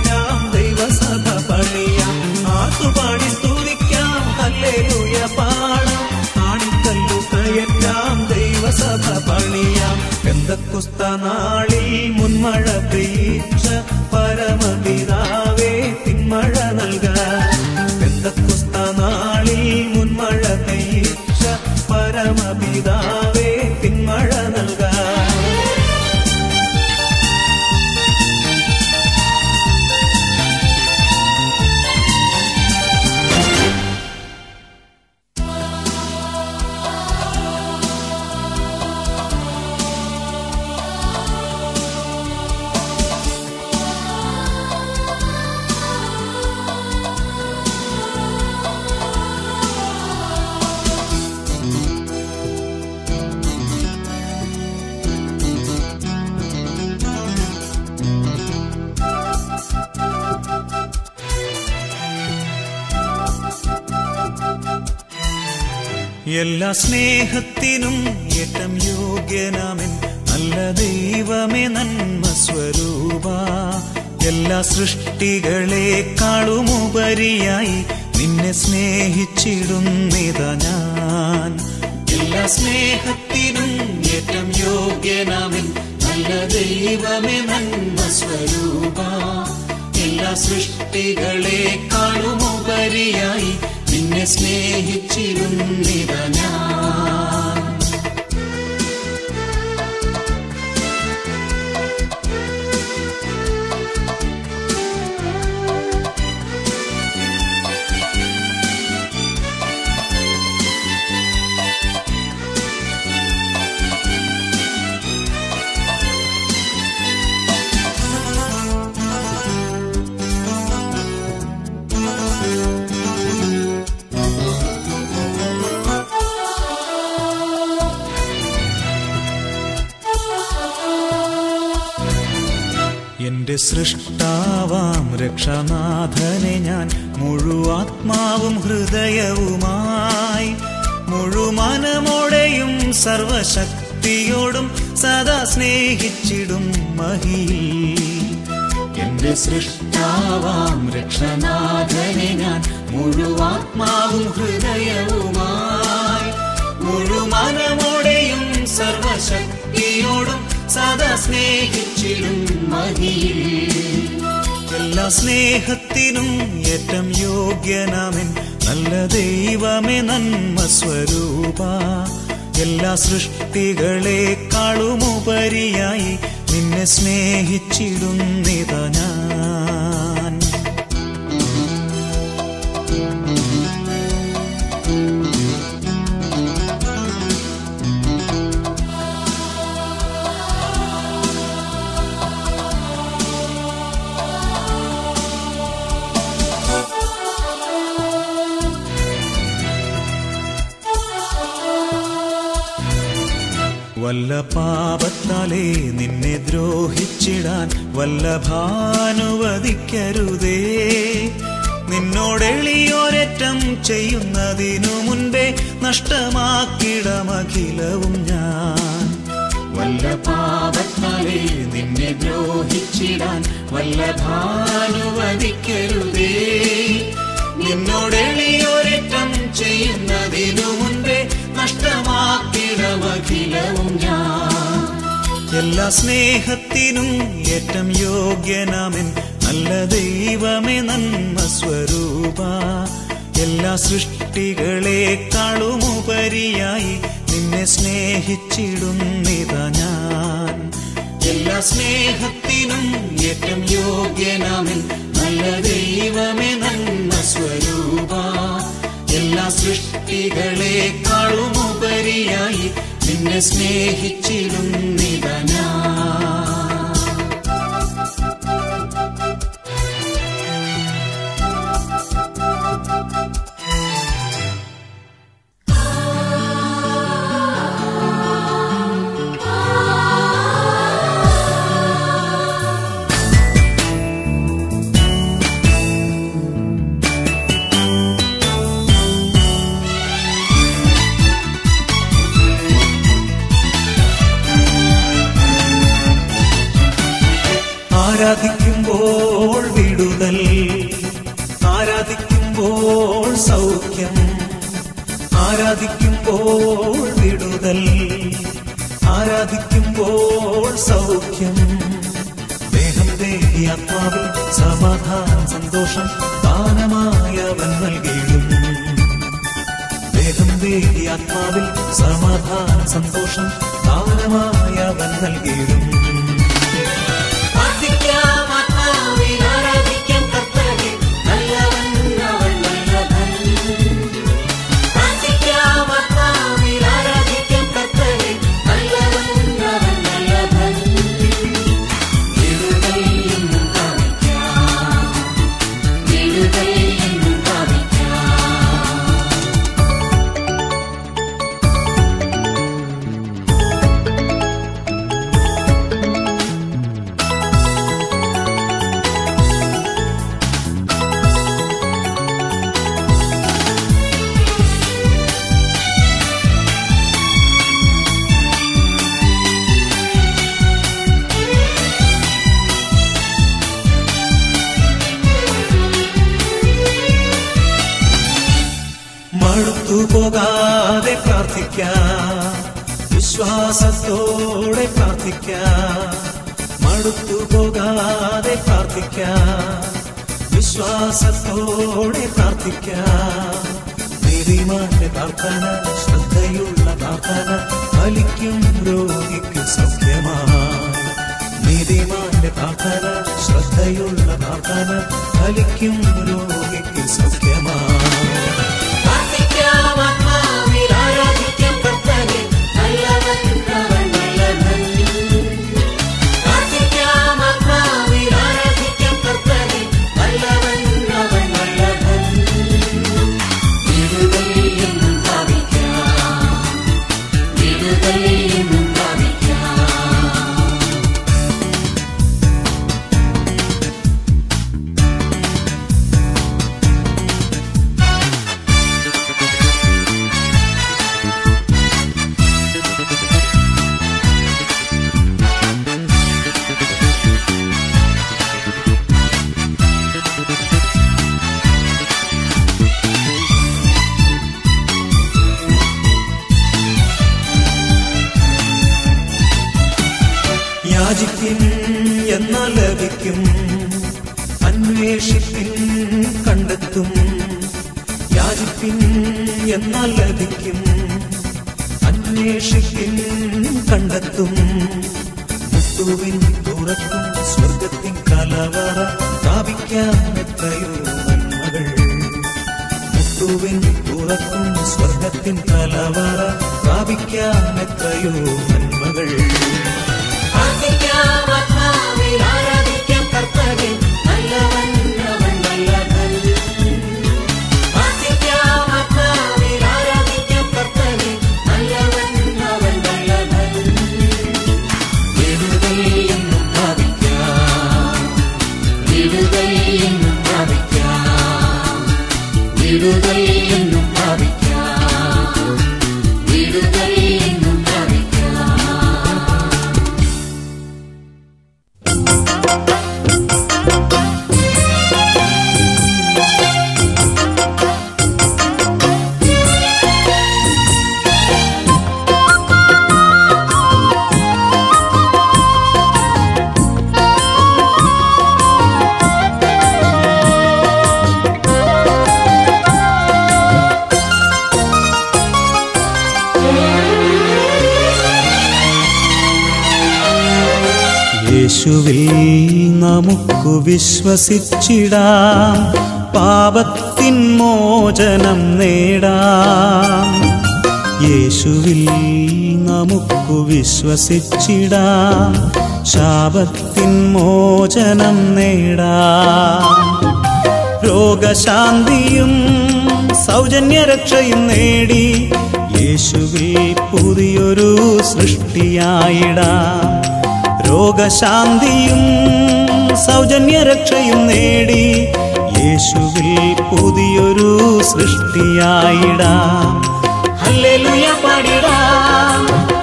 ാം ദൈവസഭ പണിയാം ആർത്തുപാടി സ്തുതിക്കാം ക്രിസ്തുനാളിൽ മുൻമഴ പെയ്ച്ച പരമപിതാവേ തിന്മഴ നൽക. ക്രിസ്തുനാളിൽ മുൻമഴ പെയ്ച്ച പരമപിതാവേ തിന്മഴ നൽക. എല്ലാ സ്നേഹത്തിനും ഏറ്റം യോഗ്യനാമൻ നല്ല ദൈവമേ നന്മ സ്വരൂപ. എല്ലാ സൃഷ്ടികളെക്കാളുമുപരിയായി നിന്നെ സ്നേഹിച്ചിടുന്നിതാ ഞാൻ. എല്ലാ സ്നേഹത്തിനും ഏറ്റം യോഗ്യനാമൻ നല്ല ദൈവമേ നന്മ സ്വരൂപ. എല്ലാ സൃഷ്ടികളെക്കാളുമുപരിയായി നിന്നെ സ്നേഹിച്ചിരുന്നിതാ ഞാൻ. സൃഷ്ടാവാം രക്ഷനാഥനെ ഞാൻ മുഴുവാത്മാവും ഹൃദയവുമായി മുഴുമനമോടെയും സർവശക്തിയോടും സദാ സ്നേഹിച്ചിടും മഹിയിൽ. എൻ്റെ സൃഷ്ടാവാം രക്ഷനാഥനെ ഞാൻ മുഴുവാത്മാവും ഹൃദയവുമായി മുഴുമനമോടെയും സർവശക്തിയോടും സദാ സ്നേഹിച്ചിടും മഹിയിൽ. എല്ലാ സ്നേഹത്തിനും ഏറ്റം യോഗ്യനാമൻ നല്ല ദൈവമേ നന്മ സ്വരൂപ. എല്ലാ സൃഷ്ടികളെക്കാളുമുപരിയായി നിന്നെ സ്നേഹിച്ചിടുന്നിതാ ഞാൻ. വല്ല പാപത്താലേ നിന്നെ ദ്രോഹിച്ചിടാൻ വല്ലഭാനുവദിക്കരുതേ. നിന്നോടെളിയോരറ്റം ചെയ്യുന്നതിനു മുൻപേ നഷ്ടമാക്കിടമഖിലവും ഞാൻ. വല്ല പാപത്താലേ നിന്നെ ദ്രോഹിച്ചിടാൻ വല്ലഭാനുവദിക്കരുതേ. നിന്നോടെളിയോരറ്റം ചെയ്യുന്നതിനു മുൻപേ നഷ്ടമാക്കിടമഖിലവും ഞാൻ. എല്ലാ സ്നേഹത്തിനും ഏറ്റം യോഗ്യനാമൻ നല്ല ദൈവമേ നന്മ സ്വരൂപ. എല്ലാ സൃഷ്ടികളെക്കാളുമുപരിയായി നിന്നെ സ്നേഹിച്ചിടുന്നിതാ ഞാൻ. എല്ലാ സ്നേഹത്തിനും ഏറ്റം യോഗ്യനാമൻ നല്ല ദൈവമേ നന്മ സ്വരൂപ. എല്ലാ സൃഷ്ടികളെക്കാളുമുപരിയായി നിന്നെ സ്നേഹിച്ചിടുന്നിതാ ഞാൻ. ആരാധിക്കുമ്പോൾ വിടുതൽ, ആരാധിക്കുമ്പോൾ സൗഖ്യം, ആരാധിക്കുമ്പോൾ വിടുതൽ, ആരാധിക്കുമ്പോൾ സൗഖ്യം ദേഹം ദേഹി ആത്മാവിൽ സമാധാനം സന്തോഷം ദാനമായവൻ നൽകിയിടും ദേഹം ദേഹി ആത്മാവിൽ സമാധാനം സന്തോഷം ദാനമായവൻ നൽകിയിടും പോകാതെ പ്രാർത്ഥിക്കാം വിശ്വാസത്തോടെ പ്രാർത്ഥിക്കാം മടുത്തു പോകാതെ പ്രാർത്ഥിക്കാം വിശ്വാസത്തോടെ പ്രാർത്ഥിക്കാം നീതിമാന്റെ പ്രാർത്ഥന ശ്രദ്ധയുള്ള പ്രാർത്ഥന ഫലിക്കും രോഗിക്ക് സൗഖ്യമായി നീതിമാന്റെ പ്രാർത്ഥന ശ്രദ്ധയുള്ള പ്രാർത്ഥന ഫലിക്കും രോഗിക്ക് സൗഖ്യമായി യാചിക്കും എന്നാൽ ലഭിക്കും അന്വേഷിപ്പിൻ കണ്ടെത്തും യാചിപ്പിൻ എന്നാൽ ലഭിക്കും അന്വേഷിപ്പിൻ കണ്ടെത്തും ക്രിസ്തുവിൻ തുറക്കും സ്വർഗത്തിൻ കലവറ സ്ഥാപിക്കാൻ എത്രയോ നന്മകൾ ക്രിസ്തുവിൻ തുറക്കും സ്വർഗത്തിൻ കലവറ സ്ഥാപിക്കാൻ എത്രയോ നന്മകൾ നമുക്കു വിശ്വസിച്ചിടാം പാപത്തിൻ മോചനം നേടാം യേശുവിൽ നമുക്കു വിശ്വസിച്ചിടാം ശാപത്തിൻ മോചനം നേടാം രോഗശാന്തിയും സൗജന്യരക്ഷയും നേടി യേശുവിൽ പുതിയൊരു സൃഷ്ടിയായിടാം രോഗശാന്തിയും സൗജന്യരക്ഷയും നേടി യേശുവിൽ പുതിയൊരു സൃഷ്ടിയായിടാം ഹല്ലേലൂയ പാടിടാം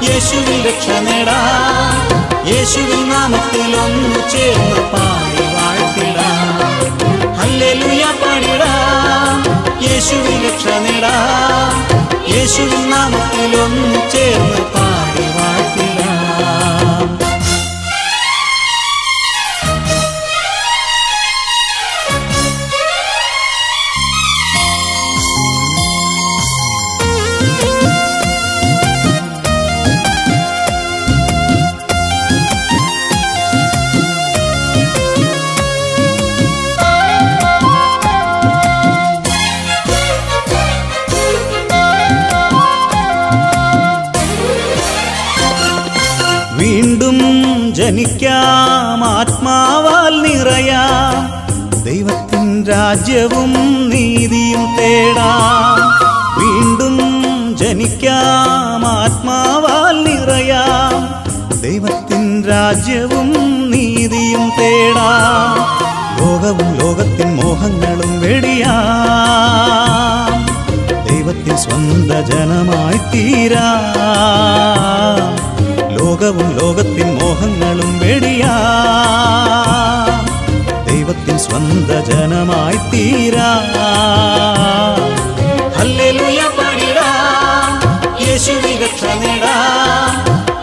യേശുവിൽ രക്ഷ നേടാം യേശുവിൻ നാമത്തിലൊന്നു ചേർന്ന് പാടി വാഴ്ത്തിടാം ഹല്ലേലൂയ പാടിടാം യേശുവിനെ ക്ഷണിടാം യേശുവിൻ നാമത്തിൽ ഒന്നിച്ചേർന്ന് പാടി വാഴ്ത്തിടാം. വീണ്ടും ജനിക്കാം ആത്മാവാൽ നിറയാം ദൈവത്തിൻ രാജ്യവും നീതിയും തേടാം. വീണ്ടും ജനിക്കാം ആത്മാവാൽ നിറയാം ദൈവത്തിൻ രാജ്യവും നീതിയും തേടാം. ലോകവും ലോകത്തിൻ മോഹങ്ങളും വെടിയാം ദൈവത്തിൻ സ്വന്ത ജനമായി തീരാം. ലോകവും ലോകത്തിൻ മോഹങ്ങളും വെടിയാം ദൈവത്തിൻ സ്വന്ത ജനമായി തീരാം. ഹല്ലേലൂയ പാടിടാം യേശുവിനെ ക്ഷണിടാം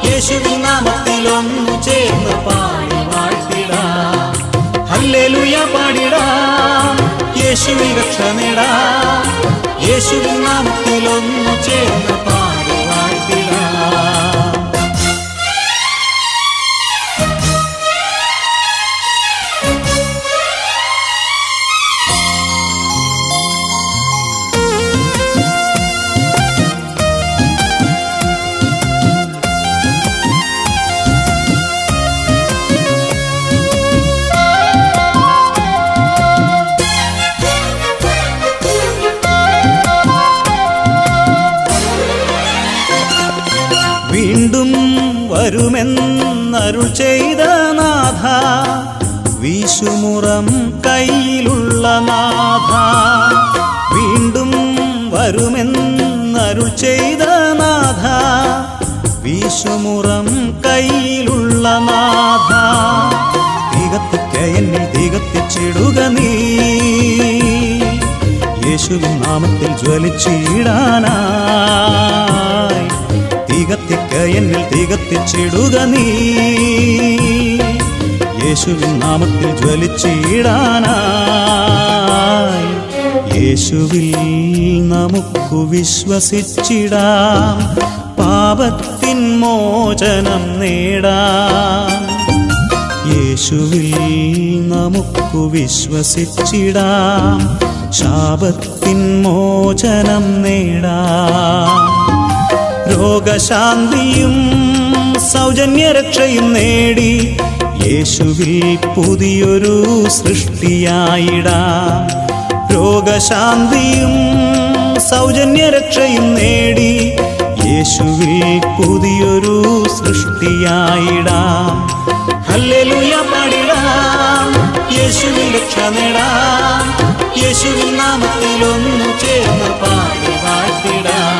യേശുവിൻ നാമത്തിൽ ഒന്നു ചേർന്ന് പാടി വാഴ്ത്തിടാം. ഹല്ലേലൂയ പാടിടാം യേശുവിനെ ക്ഷണിടാം യേശുവിൻ നാമത്തിൽ ഒന്നു ചേർന്ന് പാടി വാഴ്ത്തിടാം. വീണ്ടും വരുമെന്നരുൾ ചെയ്ത നാഥ വീശുമുറം കയ്യിലുള്ള നാഥ. വീണ്ടും വരുമെന്നരുൾ ചെയ്ത നാഥ വീശുമുറം കയ്യിലുള്ള നാഥ. തികത്തിക്ക എന്നിൽ തികത്തിച്ചിടുക നീ യേശുവിൻ നാമത്തിൽ ജ്വലിച്ചിടാനായി. തികത്തിക്ക എന്നിൽ തികത്തിച്ചിടുക നീ യേശുവിൻ നാമത്തിൽ ജ്വലിച്ചിടാനായി. യേശുവിൽ നമുക്കു വിശ്വസിച്ചിടാം പാപത്തിൻ മോചനം നേടാം. യേശുവിൽ നമുക്കു വിശ്വസിച്ചിടാം ശാപത്തിൻ മോചനം നേടാം. രോഗശാന്തിയും സൗജന്യരക്ഷയും നേടി യേശുവിൽ പുതിയൊരു സൃഷ്ടിയായിടാം. രോഗശാന്തിയും സൗജന്യരക്ഷയും നേടി യേശുവിൽ പുതിയൊരു സൃഷ്ടിയായിടാം. ഹല്ലേലൂയ പാടിടാം യേശുവിൻ രക്ഷ നേടാം യേശുവിൻ നാമത്തിൽ ഒന്നു ചേർന്ന് പാടി വാഴ്ത്തിടാം.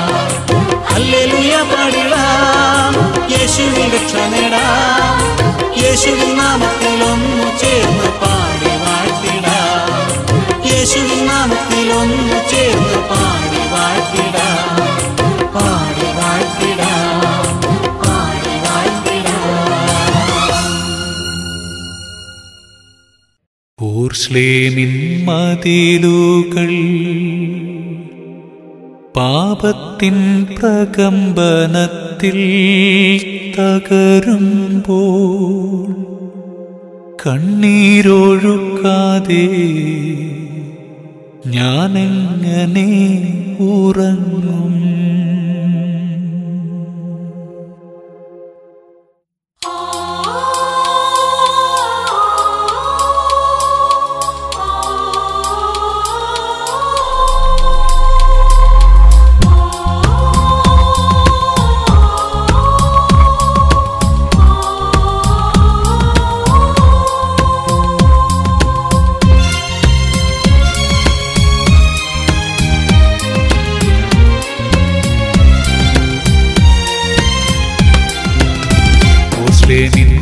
ഹല്ലേലൂയ പാടിടാം യേശുവിൻ രക്ഷ നേടാം യേശുവിൻ നാമത്തിൽ ഒന്നു ചേർന്ന് പാടി വാഴ്ത്തിടാം. യേശുവിൻ നാമത്തിൽ ഒന്നു ചേർന്ന് പാടി വാഴ്ത്തിടാം പാടി വാഴ്ത്തിടാം പാടി വാഴ്ത്തിടാം. ഊർശ്ലേമിൻ മതിലുകൾ പാപത്തിൻ പ്രകമ്പനത്തിൽ തകരുമ്പോൾ കണ്ണീരൊഴുക്കാതെ ഞാനെങ്ങനെ ഉറങ്ങും.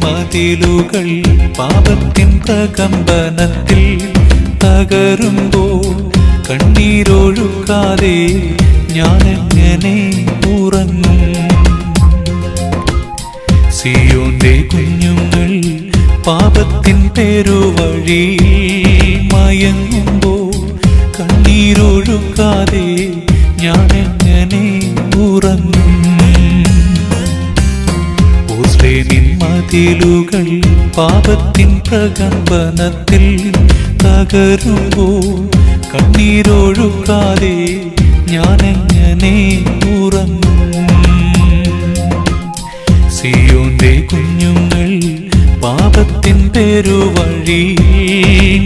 മതിലുകൾ പാപത്തിൻ പ്രകമ്പനത്തിൽ തകരുമ്പോൾ കണ്ണീരൊഴുക്കാതെ ഞാനെങ്ങനെ ഉറങ്ങും? സിയോന്റെ കുഞ്ഞുങ്ങൾ പാപത്തിൻ പെരുവഴി മയങ്ങുമ്പോൾ കണ്ണീരൊഴുക്കാതെ ഞാനെങ്ങനെ ഉറങ്ങും? ഓസ്ലേനിൻ മതിലുകൾ പാപത്തിൻ പ്രകമ്പനത്തിൽ തകരുമ്പോൾ കണ്ണീരൊഴുക്കാതെ ഞാനെങ്ങനെ ഉറങ്ങും? സിയോന്റെ കുഞ്ഞുങ്ങൾ പാപത്തിൻ പെരുവഴി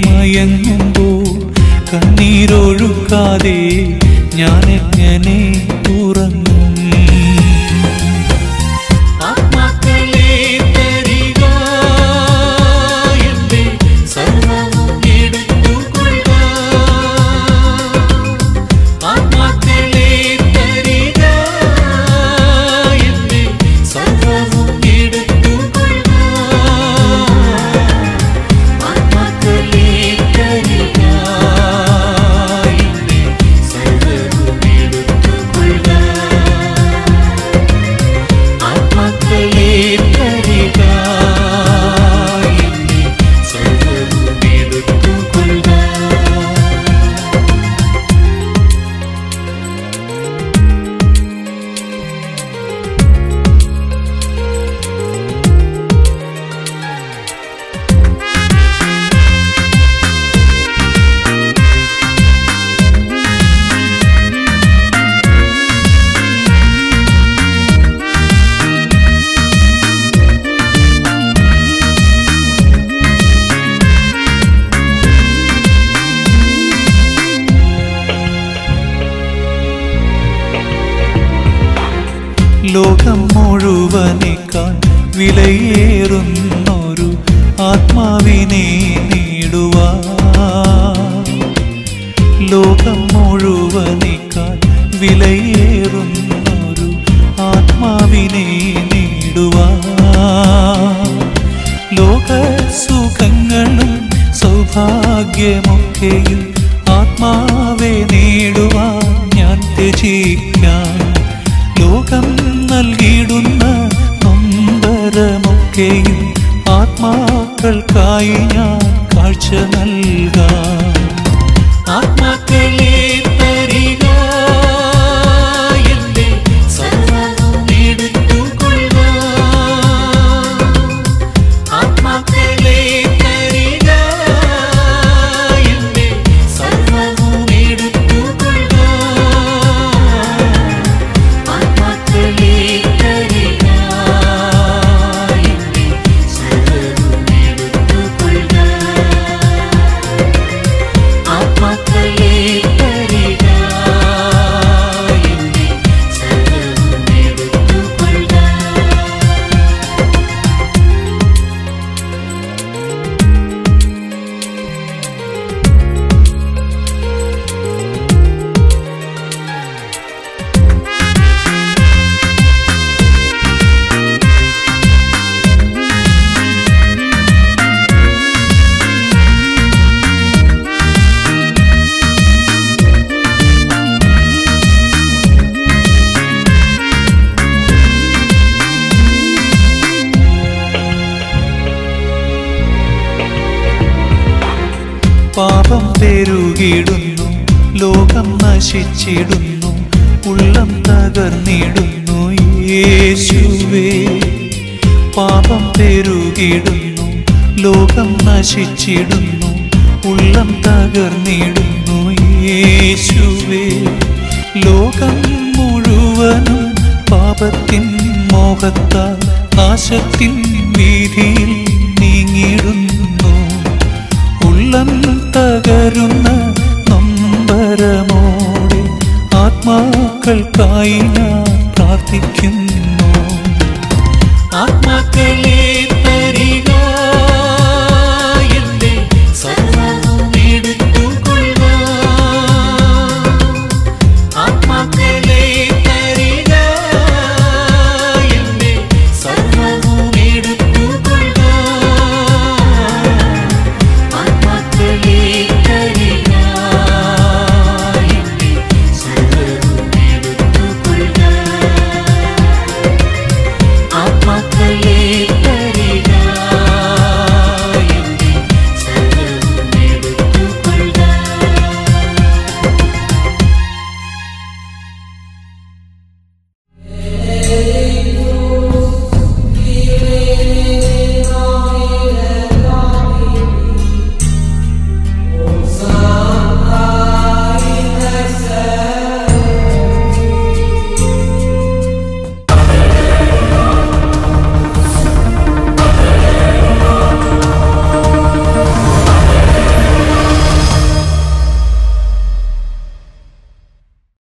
മയങ്ങുമ്പോൾ കണ്ണീരൊഴുക്കാതെ ഞാനെങ്ങനെ ഉറങ്ങും? ലോകം മുഴുവനേക്കാൾ വിലയേറുന്നൊരു ആത്മാവിനെ നേടുവാൻ, ലോകം മുഴുവനേക്കാൾ വിലയേറുന്നൊരു ആത്മാവിനെ നേടുവാൻ, ലോകസുഖങ്ങളും സൗഭാഗ്യമൊക്കെയും ആത്മാവെ നേടുവാൻ ഞാൻ ത്യജിക്കാം. ലോകം നൽകിയിടുന്ന നൊമ്പരമൊക്കെയും ആത്മാക്കൾക്കായി ഞാൻ കാഴ്ച നൽകാം. ആത്മാക്കളെ തരിക, എന്റെ സർവ്വവും എടുത്തുകൊള്ളുക. ആത്മാക്കളെ തരിക, എന്റെ സർവ്വവും എടുത്തുകൊള്ളുക. പാപം പെരുകിടുന്നു, ലോകം നശിച്ചിടുന്നു, ഉള്ളം തകർന്നിടുന്നു യേശുവേ. പാപം പെരുകിടുന്നു, ലോകം നശിച്ചിടുന്നു, ഉള്ളം തകർന്നിടുന്നു യേശുവേ. ലോകം മുഴുവനും പാപത്തിൻ മോഹത്താൽ നാശത്തിൻ വീതിയിൽ നീങ്ങിടുന്നു. ഉള്ളം തകരുന്ന നൊമ്പരമോടെ ആത്മാക്കൾക്കായി ഞാൻ പ്രാർത്ഥിക്കുന്നു.